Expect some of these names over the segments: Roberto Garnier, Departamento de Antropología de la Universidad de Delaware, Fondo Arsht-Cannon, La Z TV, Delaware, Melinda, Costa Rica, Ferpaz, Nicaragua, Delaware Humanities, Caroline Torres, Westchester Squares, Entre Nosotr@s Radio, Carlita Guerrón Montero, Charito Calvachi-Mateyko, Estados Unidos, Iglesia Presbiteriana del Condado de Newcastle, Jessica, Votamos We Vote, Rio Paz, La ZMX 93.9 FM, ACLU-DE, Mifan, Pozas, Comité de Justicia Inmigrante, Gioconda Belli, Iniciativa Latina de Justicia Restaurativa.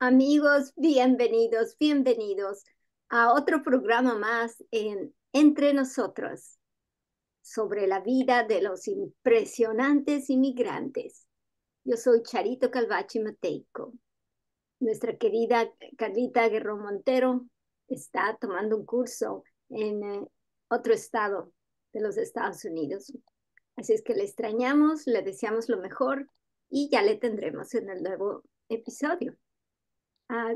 Amigos, bienvenidos, bienvenidos a otro programa más en Entre Nosotros, sobre la vida de los impresionantes inmigrantes. Yo soy Charito Calvachi-Mateyko. Nuestra querida Carlita Guerrón Montero está tomando un curso en otro estado de los Estados Unidos. Así es que le extrañamos, le deseamos lo mejor y ya le tendremos en el nuevo episodio.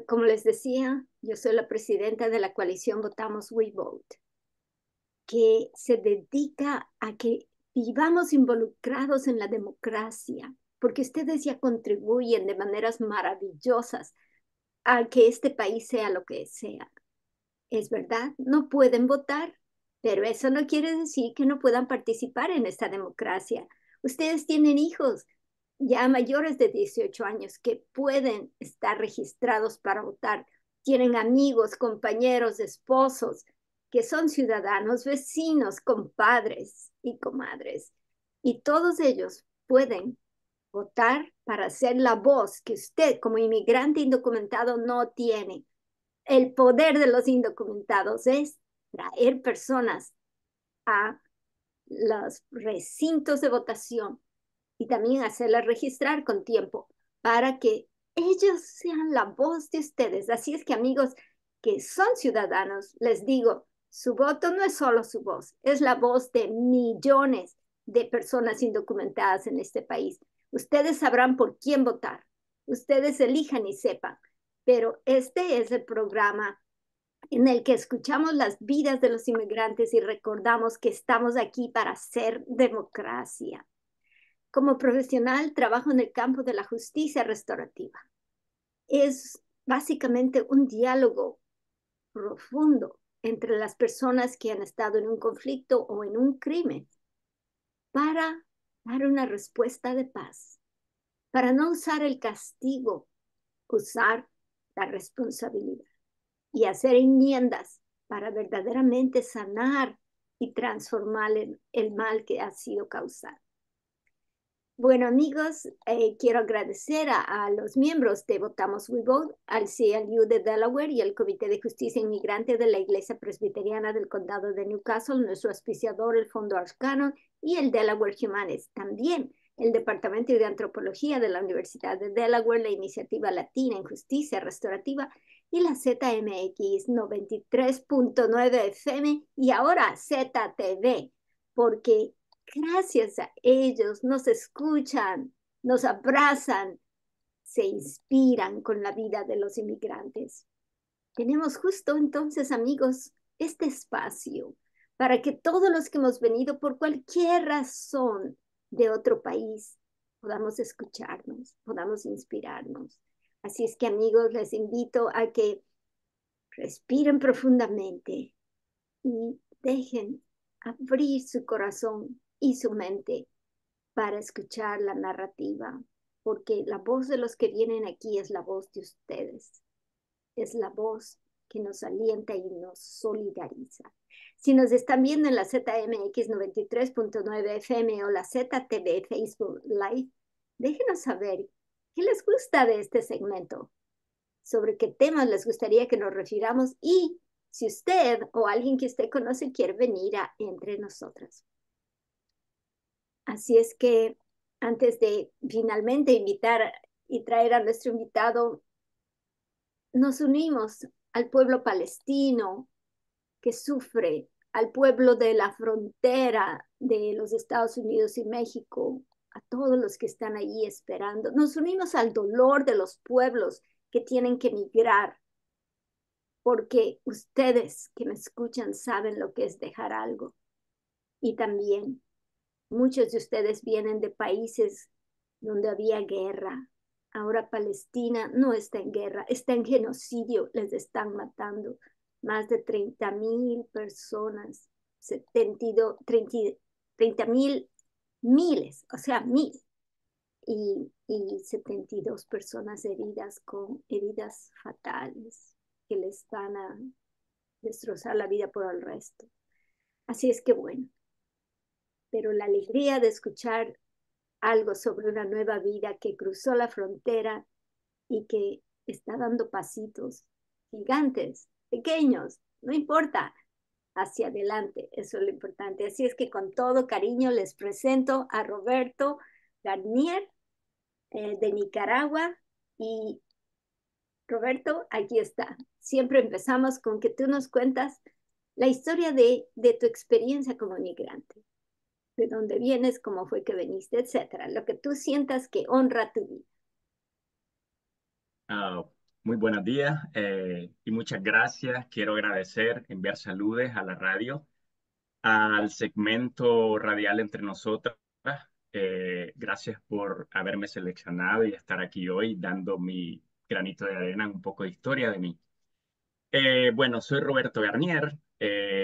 Como les decía, yo soy la presidenta de la coalición Votamos We Vote, que se dedica a que vivamos involucrados en la democracia, porque ustedes ya contribuyen de maneras maravillosas a que este país sea lo que sea. Es verdad, no pueden votar, pero eso no quiere decir que no puedan participar en esta democracia. Ustedes tienen hijos ya mayores de 18 años que pueden estar registrados para votar. Tienen amigos, compañeros, esposos, que son ciudadanos, vecinos, compadres y comadres. Y todos ellos pueden votar para ser la voz que usted, como inmigrante indocumentado, no tiene. El poder de los indocumentados es traer personas a los recintos de votación y también hacerlas registrar con tiempo para que ellos sean la voz de ustedes. Así es que, amigos que son ciudadanos, les digo, su voto no es solo su voz, es la voz de millones de personas indocumentadas en este país. Ustedes sabrán por quién votar, ustedes elijan y sepan, pero este es el programa en el que escuchamos las vidas de los inmigrantes y recordamos que estamos aquí para hacer democracia. Como profesional, trabajo en el campo de la justicia restaurativa. Es básicamente un diálogo profundo entre las personas que han estado en un conflicto o en un crimen para dar una respuesta de paz, para no usar el castigo, usar la responsabilidad y hacer enmiendas para verdaderamente sanar y transformar el mal que ha sido causado. Bueno, amigos, quiero agradecer a los miembros de Votamos We Vote, al ACLU de Delaware y al Comité de Justicia Inmigrante de la Iglesia Presbiteriana del Condado de Newcastle, nuestro auspiciador, el Fondo Arsht-Cannon y el Delaware Humanities. También el Departamento de Antropología de la Universidad de Delaware, la Iniciativa Latina en Justicia Restaurativa y la ZMX 93.9 FM y ahora Z TV, porque gracias a ellos nos escuchan, nos abrazan, se inspiran con la vida de los inmigrantes. Tenemos justo entonces, amigos, este espacio para que todos los que hemos venido por cualquier razón de otro país podamos escucharnos, podamos inspirarnos. Así es que, amigos, les invito a que respiren profundamente y dejen abrir su corazón y su mente para escuchar la narrativa, porque la voz de los que vienen aquí es la voz de ustedes, es la voz que nos alienta y nos solidariza. Si nos están viendo en la ZMX 93.9 FM o la Z TV Facebook Live, déjenos saber qué les gusta de este segmento, sobre qué temas les gustaría que nos refiramos y si usted o alguien que usted conoce quiere venir a Entre Nosotras. Así es que antes de finalmente invitar y traer a nuestro invitado, nos unimos al pueblo palestino que sufre, al pueblo de la frontera de los Estados Unidos y México, a todos los que están allí esperando. Nos unimos al dolor de los pueblos que tienen que emigrar, porque ustedes que me escuchan saben lo que es dejar algo. Y también muchos de ustedes vienen de países donde había guerra. Ahora Palestina no está en guerra, está en genocidio. Les están matando más de 30,000 personas, 30,000 miles, o sea, mil. Y 72 personas heridas con heridas fatales que les van a destrozar la vida por el resto. Así es que bueno. Pero la alegría de escuchar algo sobre una nueva vida que cruzó la frontera y que está dando pasitos gigantes, pequeños, no importa, hacia adelante. Eso es lo importante. Así es que con todo cariño les presento a Roberto Garnier de Nicaragua. Y Roberto, aquí está. Siempre empezamos con que tú nos cuentas la historia de tu experiencia como migrante, de dónde vienes, cómo fue que viniste, etcétera, lo que tú sientas que honra tu vida. Muy buenos días y muchas gracias. Quiero agradecer, enviar saludos a la radio, al segmento radial Entre Nosotras. Gracias por haberme seleccionado y estar aquí hoy dando mi granito de arena, un poco de historia de mí. Bueno, soy Roberto Garnier,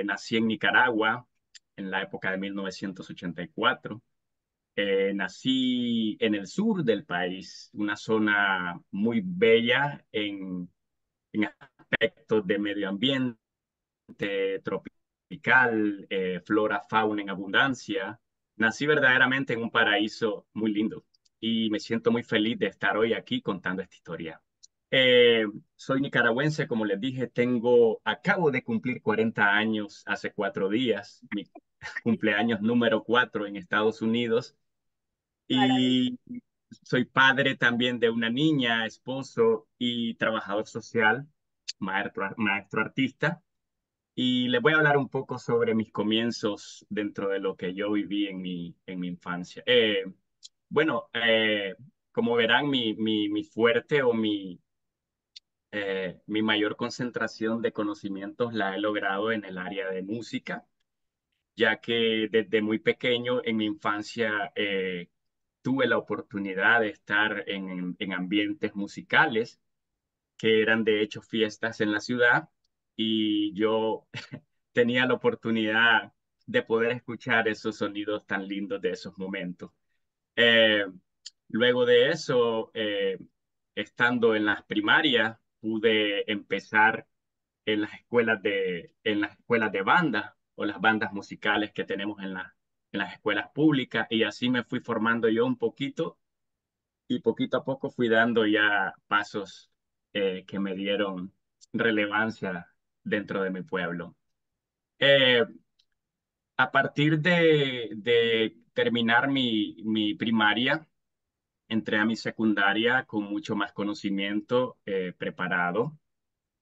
nací en Nicaragua en la época de 1984. Nací en el sur del país, una zona muy bella en aspectos de medio ambiente, tropical, flora, fauna en abundancia. Nací verdaderamente en un paraíso muy lindo y me siento muy feliz de estar hoy aquí contando esta historia. Soy nicaragüense, como les dije, acabo de cumplir 40 años hace 4 días, mi cumpleaños número 4 en Estados Unidos. Y soy padre también de una niña, esposo y trabajador social, maestro artista. Y les voy a hablar un poco sobre mis comienzos dentro de lo que yo viví en mi infancia. Como verán, mi fuerte o mi mayor concentración de conocimientos la he logrado en el área de música, ya que desde muy pequeño en mi infancia tuve la oportunidad de estar en ambientes musicales que eran de hecho fiestas en la ciudad, y yo tenía la oportunidad de poder escuchar esos sonidos tan lindos de esos momentos. Luego de eso, estando en las primarias, pude empezar en las escuelas de banda, o las bandas musicales que tenemos en las escuelas públicas, y así me fui formando yo un poquito, y poquito a poco fui dando ya pasos que me dieron relevancia dentro de mi pueblo. A partir de terminar mi primaria, entré a mi secundaria con mucho más conocimiento preparado.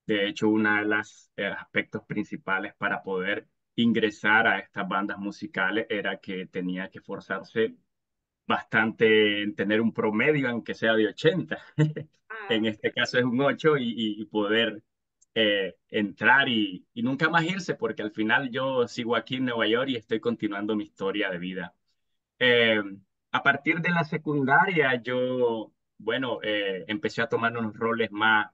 De hecho, uno de los aspectos principales para poder ingresar a estas bandas musicales era que tenía que esforzarse bastante en tener un promedio, aunque sea de 80. En este caso es un 8 y poder entrar y nunca más irse, porque al final yo sigo aquí en Nueva York y estoy continuando mi historia de vida. A partir de la secundaria yo, empecé a tomar unos roles más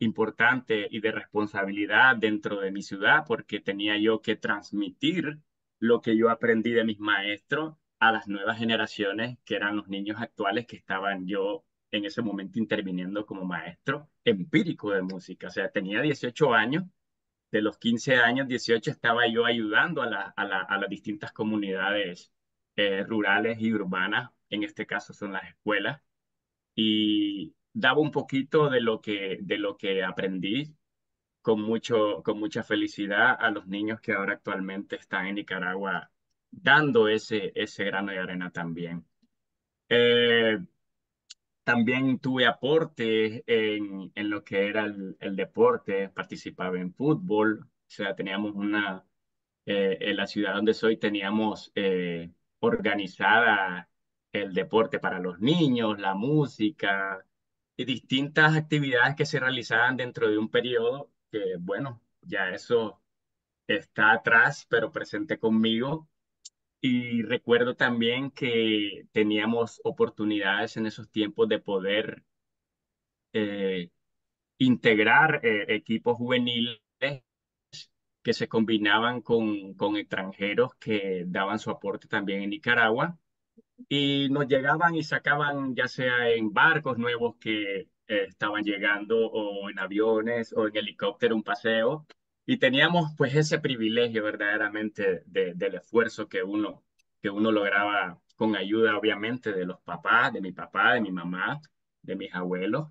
importantes y de responsabilidad dentro de mi ciudad, porque tenía yo que transmitir lo que yo aprendí de mis maestros a las nuevas generaciones, que eran los niños actuales que estaban yo en ese momento interviniendo como maestro empírico de música. O sea, tenía 18 años, de los 15 años, 18 estaba yo ayudando a las distintas comunidades rurales y urbanas, en este caso son las escuelas, y daba un poquito de lo que aprendí con mucha felicidad a los niños que ahora actualmente están en Nicaragua dando ese grano de arena también. También tuve aportes en lo que era el deporte, participaba en fútbol, o sea, teníamos en la ciudad donde soy teníamos organizada el deporte para los niños, la música y distintas actividades que se realizaban dentro de un periodo que, ya eso está atrás, pero presente conmigo. Y recuerdo también que teníamos oportunidades en esos tiempos de poder integrar equipos juveniles que se combinaban con extranjeros que daban su aporte también en Nicaragua, y nos llegaban y sacaban ya sea en barcos nuevos que estaban llegando, o en aviones o en helicóptero, un paseo. Y teníamos pues ese privilegio verdaderamente del esfuerzo que uno lograba con ayuda obviamente de los papás, de mi papá, de mi mamá, de mis abuelos.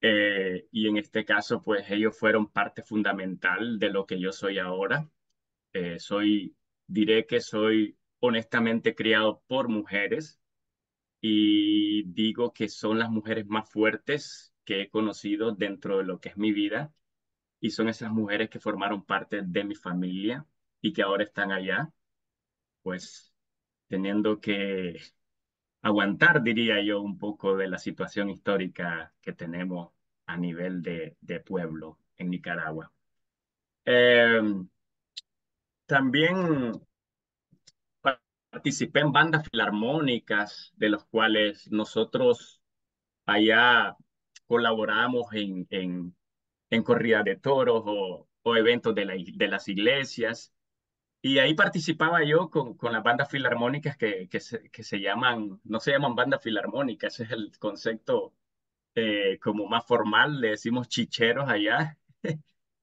Y en este caso, pues ellos fueron parte fundamental de lo que yo soy ahora. Diré que soy honestamente criado por mujeres y digo que son las mujeres más fuertes que he conocido dentro de lo que es mi vida, y son esas mujeres que formaron parte de mi familia y que ahora están allá, pues teniendo que aguantar, diría yo, un poco de la situación histórica que tenemos a nivel de pueblo en Nicaragua. También participé en bandas filarmónicas, de los cuales nosotros allá colaboramos en corridas de toros o eventos de las iglesias. Y ahí participaba yo con las bandas filarmónicas que se llaman, no se llaman bandas filarmónicas, ese es el concepto como más formal, le decimos chicheros allá.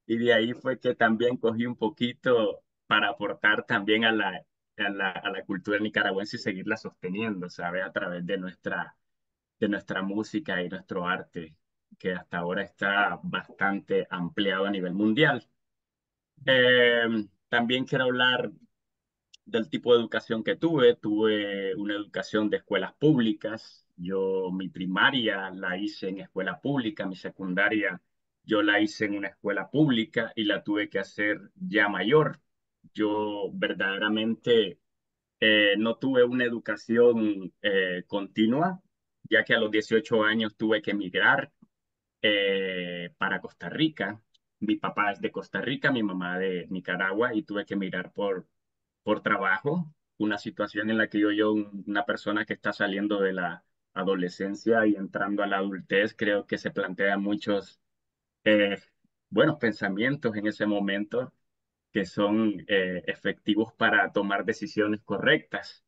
Y de ahí fue que también cogí un poquito para aportar también a la cultura nicaragüense y seguirla sosteniendo, ¿sabes? A través de nuestra música y nuestro arte, que hasta ahora está bastante ampliado a nivel mundial. También quiero hablar del tipo de educación que tuve. Tuve una educación de escuelas públicas. Yo mi primaria la hice en escuela pública, mi secundaria yo la hice en una escuela pública y la tuve que hacer ya mayor. Yo verdaderamente no tuve una educación continua, ya que a los 18 años tuve que emigrar para Costa Rica. Mi papá es de Costa Rica, mi mamá de Nicaragua, y tuve que emigrar por trabajo. Una situación en la que yo una persona que está saliendo de la adolescencia y entrando a la adultez, creo que se plantea muchos buenos pensamientos en ese momento, que son efectivos para tomar decisiones correctas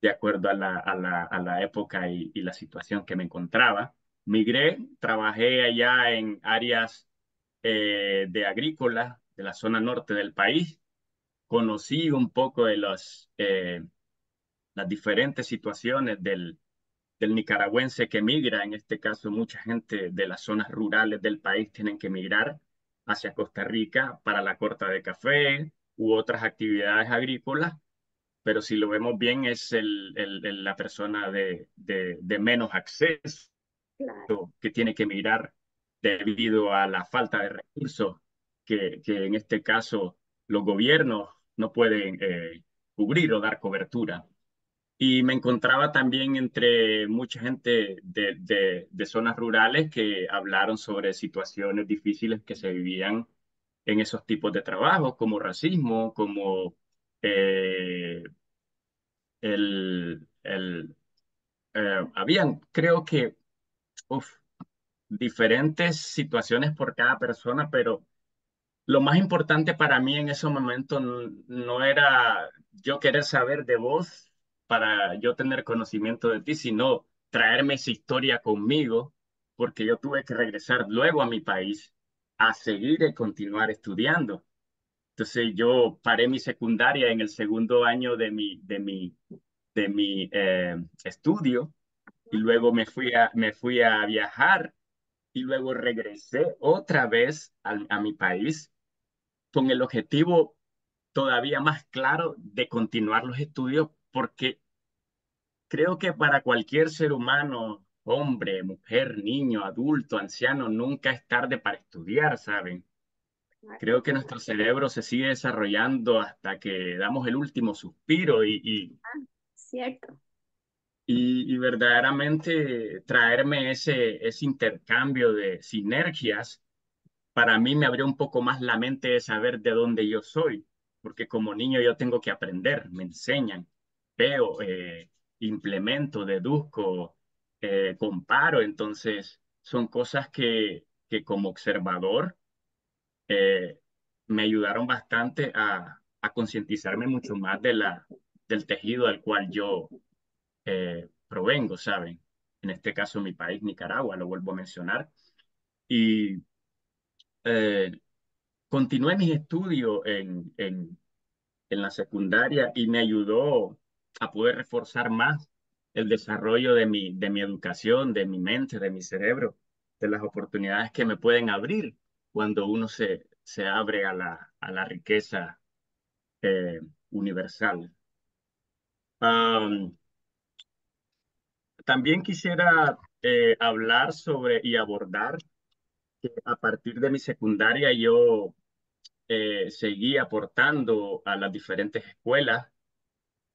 de acuerdo a la época y la situación que me encontraba. Migré, trabajé allá en áreas de agrícola de la zona norte del país. Conocí un poco de las diferentes situaciones del nicaragüense que migra. En este caso, mucha gente de las zonas rurales del país tienen que migrar hacia Costa Rica para la corta de café u otras actividades agrícolas, pero si lo vemos bien es la persona de menos acceso, claro, que tiene que emigrar debido a la falta de recursos que en este caso los gobiernos no pueden cubrir o dar cobertura. Y me encontraba también entre mucha gente de zonas rurales que hablaron sobre situaciones difíciles que se vivían en esos tipos de trabajos, como racismo, como habían, creo que, diferentes situaciones por cada persona, pero lo más importante para mí en ese momento no era yo querer saber de vos, para yo tener conocimiento de ti, sino traerme esa historia conmigo, porque yo tuve que regresar luego a mi país a seguir y continuar estudiando. Entonces yo paré mi secundaria en el segundo año de mi estudio, y luego me fui a viajar y luego regresé otra vez a mi país con el objetivo todavía más claro de continuar los estudios, porque creo que para cualquier ser humano, hombre, mujer, niño, adulto, anciano, nunca es tarde para estudiar, ¿saben? Creo que nuestro cerebro se sigue desarrollando hasta que damos el último suspiro cierto. Y verdaderamente traerme ese intercambio de sinergias, para mí me abrió un poco más la mente de saber de dónde yo soy, porque como niño yo tengo que aprender, me enseñan. Veo, implemento, deduzco, comparo. Entonces son cosas que como observador me ayudaron bastante a concientizarme mucho más del tejido al cual yo provengo, ¿saben? En este caso mi país, Nicaragua, lo vuelvo a mencionar. Y continué mis estudios en la secundaria y me ayudó a poder reforzar más el desarrollo de mi educación, de mi mente, de mi cerebro, de las oportunidades que me pueden abrir cuando uno se abre a la riqueza universal. También quisiera hablar sobre y abordar que a partir de mi secundaria yo seguí aportando a las diferentes escuelas,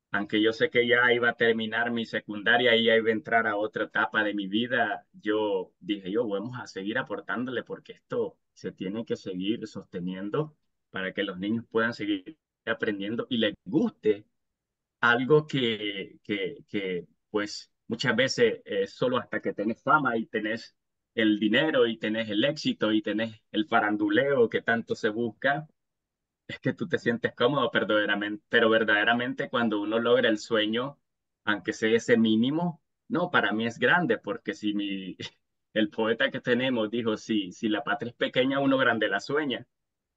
aunque yo sé que ya iba a terminar mi secundaria y ya iba a entrar a otra etapa de mi vida. Yo dije, vamos a seguir aportándole porque esto se tiene que seguir sosteniendo para que los niños puedan seguir aprendiendo y les guste algo que pues muchas veces solo hasta que tenés fama y tenés el dinero y tenés el éxito y tenés el faranduleo que tanto se busca, es que tú te sientes cómodo, pero verdaderamente cuando uno logra el sueño, aunque sea ese mínimo, no, para mí es grande, porque si el poeta que tenemos dijo, si la patria es pequeña, uno grande la sueña.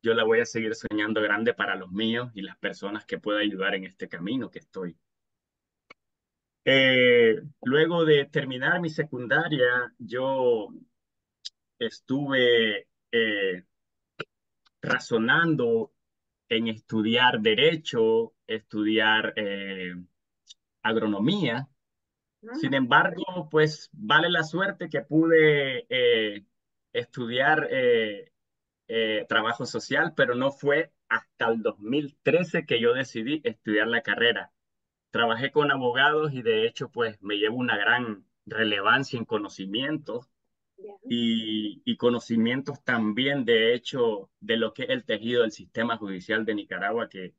Yo la voy a seguir soñando grande para los míos y las personas que pueda ayudar en este camino que estoy. Luego de terminar mi secundaria, yo estuve razonando en estudiar derecho, estudiar agronomía. Sin embargo, pues vale la suerte que pude estudiar trabajo social, pero no fue hasta el 2013 que yo decidí estudiar la carrera. Trabajé con abogados y de hecho pues me llevo una gran relevancia en conocimientos y conocimientos también de hecho de lo que es el tejido del sistema judicial de Nicaragua, que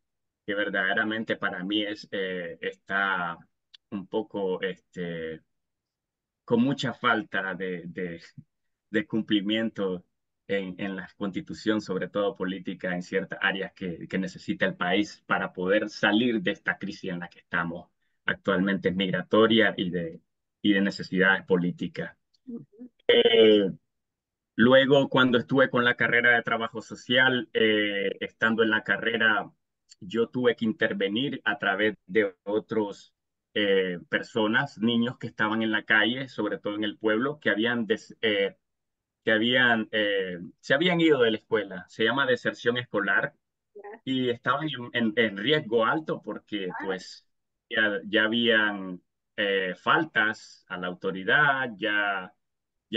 verdaderamente para mí es, está un poco con mucha falta de cumplimiento en la constitución, sobre todo política, en ciertas áreas que necesita el país para poder salir de esta crisis en la que estamos actualmente, migratoria y de necesidades políticas. Luego, cuando estuve con la carrera de trabajo social, estando en la carrera, yo tuve que intervenir a través de otros personas, niños que estaban en la calle, sobre todo en el pueblo, que habían se habían ido de la escuela. Se llama deserción escolar y estaban en riesgo alto porque pues ya habían faltas a la autoridad, ya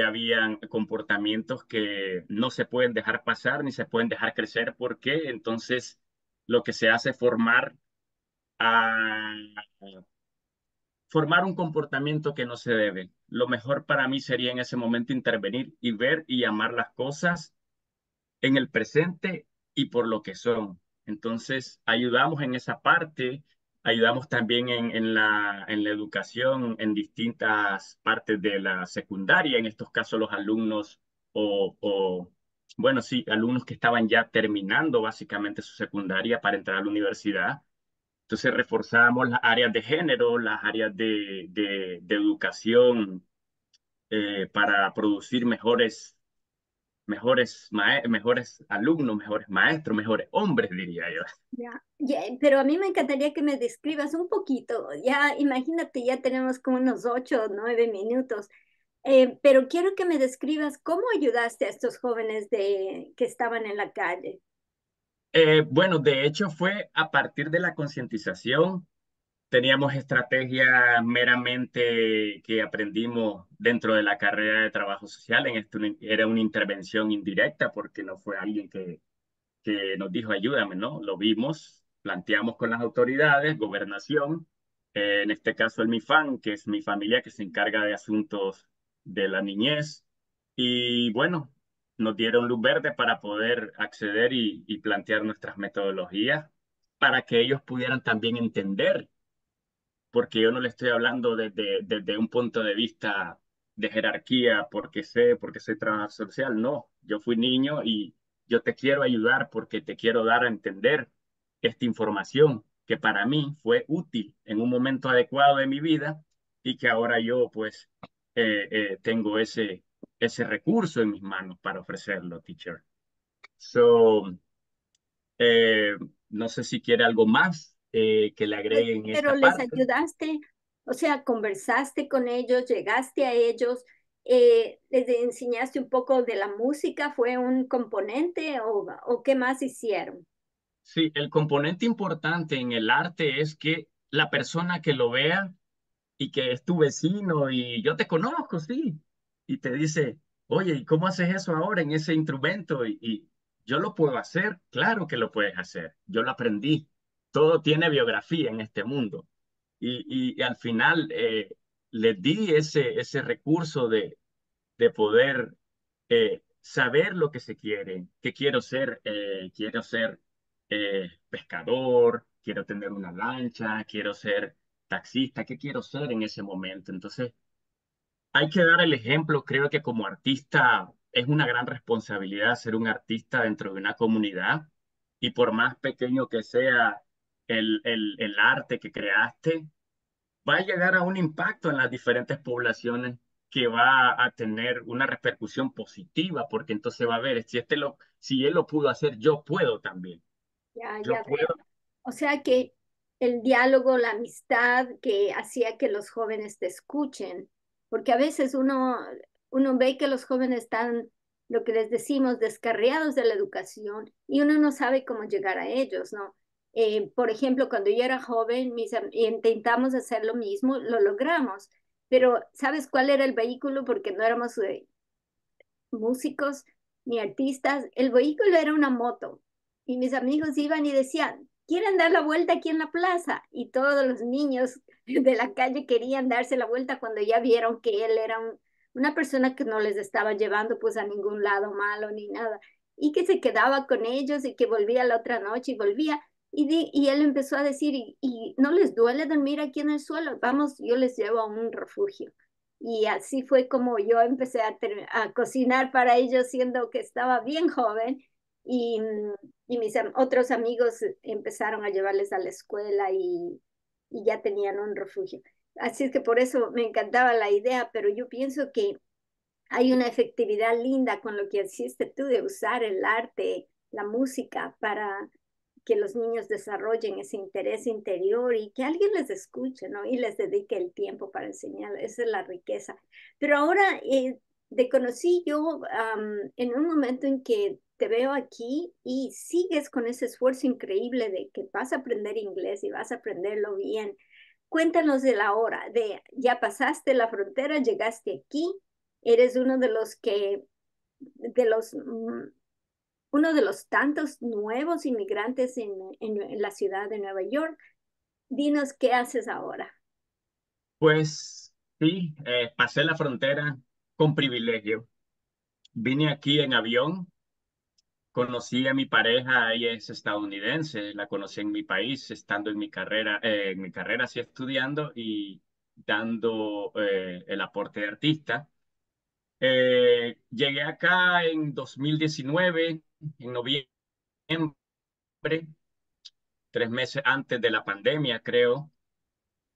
habían comportamientos que no se pueden dejar pasar ni se pueden dejar crecer, porque entonces lo que se hace es formar un comportamiento que no se debe. Lo mejor para mí sería en ese momento intervenir y ver y amar las cosas en el presente y por lo que son. Entonces ayudamos en esa parte, ayudamos también en la educación en distintas partes de la secundaria, en estos casos los alumnos alumnos que estaban ya terminando básicamente su secundaria para entrar a la universidad. Entonces reforzamos las áreas de género, las áreas de educación para producir mejores alumnos, mejores maestros, mejores hombres, diría yo. Pero a mí me encantaría que me describas un poquito. Ya imagínate, ya tenemos como unos 8 o 9 minutos. Pero quiero que me describas cómo ayudaste a estos jóvenes que estaban en la calle. Bueno, de hecho fue a partir de la concientización. Teníamos estrategias meramente que aprendimos dentro de la carrera de trabajo social. En esto era una intervención indirecta porque no fue alguien que nos dijo ayúdame, ¿no? Lo vimos, planteamos con las autoridades, gobernación, en este caso el Mifan, que es mi familia que se encarga de asuntos de la niñez. Y bueno, nos dieron luz verde para poder acceder y plantear nuestras metodologías para que ellos pudieran también entender, porque yo no le estoy hablando desde un punto de vista de jerarquía, porque soy trabajador social. No, yo fui niño y yo te quiero ayudar porque te quiero dar a entender esta información que para mí fue útil en un momento adecuado de mi vida y que ahora yo pues tengo ese recurso en mis manos para ofrecerlo, teacher. No sé si quiere algo más que le agreguen pero esta parte. Ayudaste, o sea, conversaste con ellos, llegaste a ellos, les enseñaste un poco de la música, ¿fue un componente o qué más hicieron? Sí, el componente importante en el arte es que la persona que lo vea y que es tu vecino y yo te conozco, sí, y te dice, oye, ¿y cómo haces eso ahora en ese instrumento? Y yo lo puedo hacer, claro que lo puedes hacer, yo lo aprendí, todo tiene biografía en este mundo. Y al final les di ese recurso de poder saber lo que se quiere, que quiero ser pescador, quiero tener una lancha, quiero ser taxista, ¿qué quiero ser en ese momento? Entonces, hay que dar el ejemplo. Creo que como artista es una gran responsabilidad ser un artista dentro de una comunidad, y por más pequeño que sea el arte que creaste, va a llegar a un impacto en las diferentes poblaciones que va a tener una repercusión positiva, porque entonces va a ver, si él lo pudo hacer, yo puedo también. Ya puedo. O sea que el diálogo, la amistad que hacía que los jóvenes te escuchen, porque a veces uno ve que los jóvenes están, lo que les decimos, descarriados de la educación, y uno no sabe cómo llegar a ellos, ¿no? Por ejemplo, cuando yo era joven, intentamos hacer lo mismo, lo logramos, pero ¿sabes cuál era el vehículo? Porque no éramos músicos ni artistas, el vehículo era una moto, y mis amigos iban y decían, ¿quieren dar la vuelta aquí en la plaza? Y todos los niños de la calle querían darse la vuelta cuando ya vieron que él era una persona que no les estaba llevando pues a ningún lado malo ni nada, y que se quedaba con ellos y que volvía la otra noche y volvía. Y él empezó a decir, ¿y no les duele dormir aquí en el suelo? Vamos, yo les llevo a un refugio. Y así fue como yo empecé a cocinar para ellos, siendo que estaba bien joven. Y mis otros amigos empezaron a llevarles a la escuela y ya tenían un refugio. Así es que por eso me encantaba la idea, pero yo pienso que hay una efectividad linda con lo que hiciste tú de usar el arte, la música para que los niños desarrollen ese interés interior y que alguien les escuche, ¿no? Y les dedique el tiempo para enseñar. Esa es la riqueza. Pero ahora te conocí yo en un momento en que te veo aquí y sigues con ese esfuerzo increíble de que vas a aprender inglés y vas a aprenderlo bien. Cuéntanos de la hora, de ya pasaste la frontera, llegaste aquí, eres uno de los que, uno de los tantos nuevos inmigrantes en la ciudad de Nueva York. Dinos, ¿qué haces ahora? Pues sí, pasé la frontera con privilegio. Vine aquí en avión, conocí a mi pareja, ella es estadounidense, la conocí en mi país, estando en mi carrera así estudiando y dando el aporte de artista. Llegué acá en 2019, en noviembre, 3 meses antes de la pandemia, creo,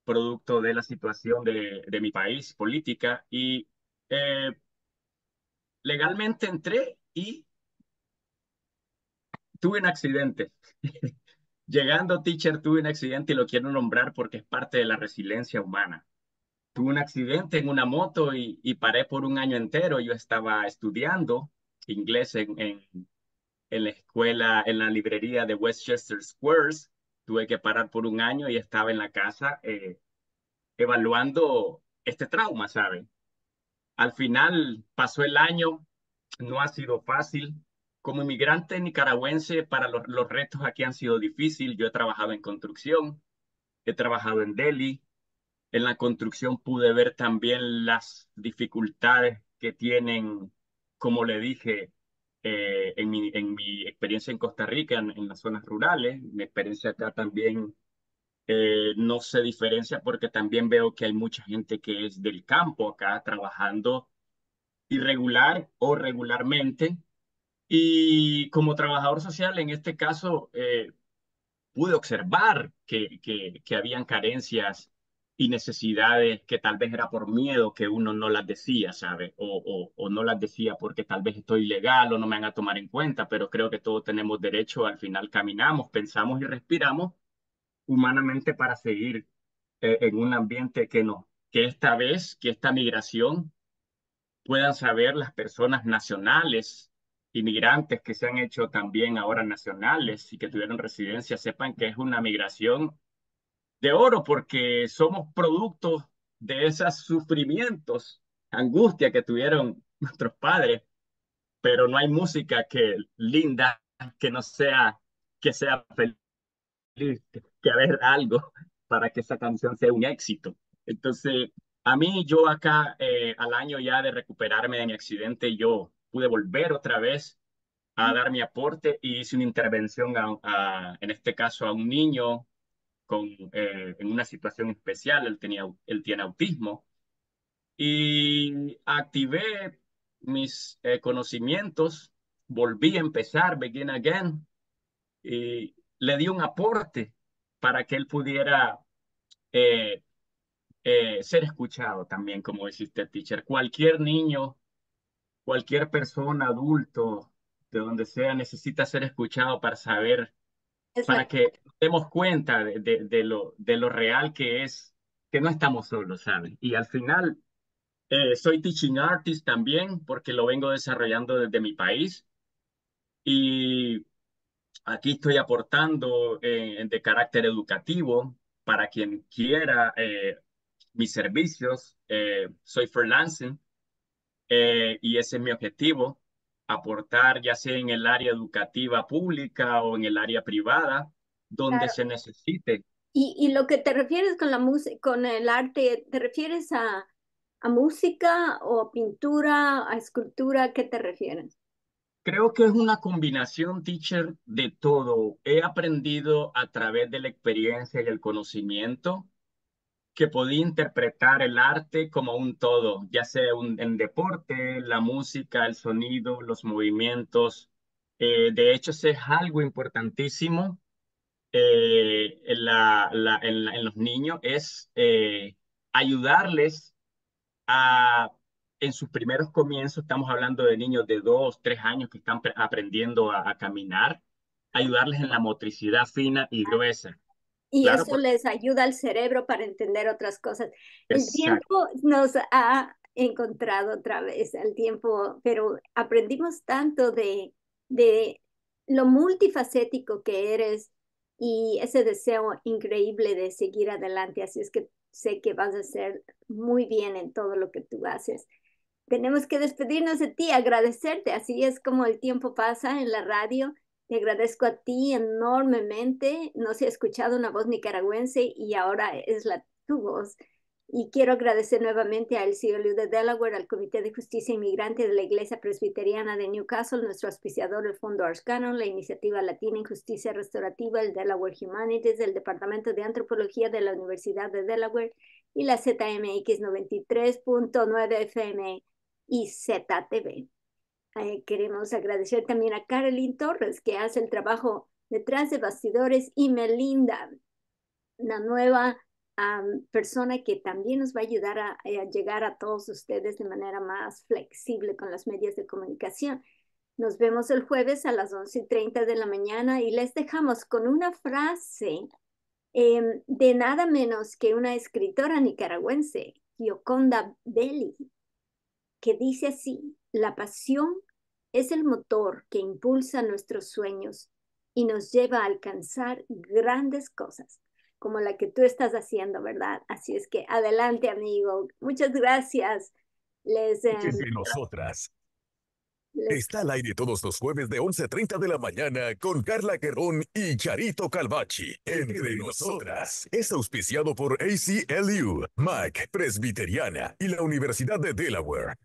producto de la situación de mi país, política, y legalmente entré y tuve un accidente. Llegando, teacher, tuve un accidente y lo quiero nombrar porque es parte de la resiliencia humana. Tuve un accidente en una moto y paré por un año entero. Yo estaba estudiando inglés en la escuela, en la librería de Westchester Squares. Tuve que parar por un año y estaba en la casa evaluando este trauma, ¿saben? Al final pasó el año, no ha sido fácil. Como inmigrante nicaragüense, para los retos aquí han sido difíciles. Yo he trabajado en construcción, he trabajado en Delhi. En la construcción pude ver también las dificultades que tienen, como le dije, en mi experiencia en Costa Rica, en las zonas rurales. Mi experiencia acá también no se diferencia porque también veo que hay mucha gente que es del campo acá trabajando irregular o regularmente. Y como trabajador social, en este caso, pude observar que habían carencias y necesidades que tal vez era por miedo que uno no las decía, ¿sabe? O no las decía porque tal vez estoy ilegal o no me van a tomar en cuenta, pero creo que todos tenemos derecho, al final caminamos, pensamos y respiramos, humanamente para seguir en un ambiente que no. Que esta vez, que esta migración puedan saber las personas nacionales, inmigrantes que se han hecho también ahora nacionales y que tuvieron residencia, sepan que es una migración de oro porque somos productos de esos sufrimientos, angustia que tuvieron nuestros padres, pero no hay música que linda, que no sea, que sea feliz, que haber algo para que esa canción sea un éxito. Entonces, a mí, yo acá, al año ya de recuperarme de mi accidente, yo pude volver otra vez a dar mi aporte y hice una intervención, en este caso, a un niño en una situación especial. Él tiene autismo. Y activé mis conocimientos, volví a empezar, begin again, y le di un aporte para que él pudiera... ser escuchado también, como dijiste, teacher. Cualquier niño, cualquier persona, adulto, de donde sea, necesita ser escuchado para saber, para que demos cuenta de lo real que es, que no estamos solos, ¿saben? Y al final, soy teaching artist también, porque lo vengo desarrollando desde mi país. Y aquí estoy aportando de carácter educativo para quien quiera mis servicios. Soy freelancing y ese es mi objetivo, aportar ya sea en el área educativa pública o en el área privada, donde claro, se necesite. Y lo que te refieres con la música, con el arte, ¿te refieres a música o a pintura, a escultura? ¿Qué te refieres? Creo que es una combinación, teacher, de todo. He aprendido a través de la experiencia y el conocimiento que podía interpretar el arte como un todo, ya sea en deporte, la música, el sonido, los movimientos. De hecho, eso es algo importantísimo en los niños, es ayudarles a, en sus primeros comienzos, estamos hablando de niños de 2, 3 años que están aprendiendo a caminar, ayudarles en la motricidad fina y gruesa. Y claro, eso les ayuda al cerebro para entender otras cosas. Exacto. El tiempo nos ha encontrado otra vez, el tiempo, pero aprendimos tanto de lo multifacético que eres y ese deseo increíble de seguir adelante. Así es que sé que vas a hacer muy bien en todo lo que tú haces. Tenemos que despedirnos de ti, agradecerte. Así es como el tiempo pasa en la radio. Te agradezco a ti enormemente. No se ha escuchado una voz nicaragüense y ahora es tu voz. Y quiero agradecer nuevamente al ACLU de Delaware, al Comité de Justicia Inmigrante de la Iglesia Presbiteriana de Newcastle, nuestro auspiciador, el Fondo Arsht-Cannon, la Iniciativa Latina de Justicia Restaurativa, el Delaware Humanities, el Departamento de Antropología de la Universidad de Delaware y la ZMX 93.9 FM y Z TV. Queremos agradecer también a Caroline Torres, que hace el trabajo detrás de bastidores, y Melinda, la nueva persona que también nos va a ayudar a llegar a todos ustedes de manera más flexible con las medios de comunicación. Nos vemos el jueves a las 11:30 de la mañana y les dejamos con una frase de nada menos que una escritora nicaragüense, Gioconda Belli, que dice así: la pasión es el motor que impulsa nuestros sueños y nos lleva a alcanzar grandes cosas, como la que tú estás haciendo, ¿verdad? Así es que adelante, amigo. Muchas gracias. Desde nosotras. Está al aire todos los jueves de 11:30 de la mañana con Carla Guerrón y Charito Calvachi. Entre nosotras. Es auspiciado por ACLU, MAC, Presbiteriana y la Universidad de Delaware.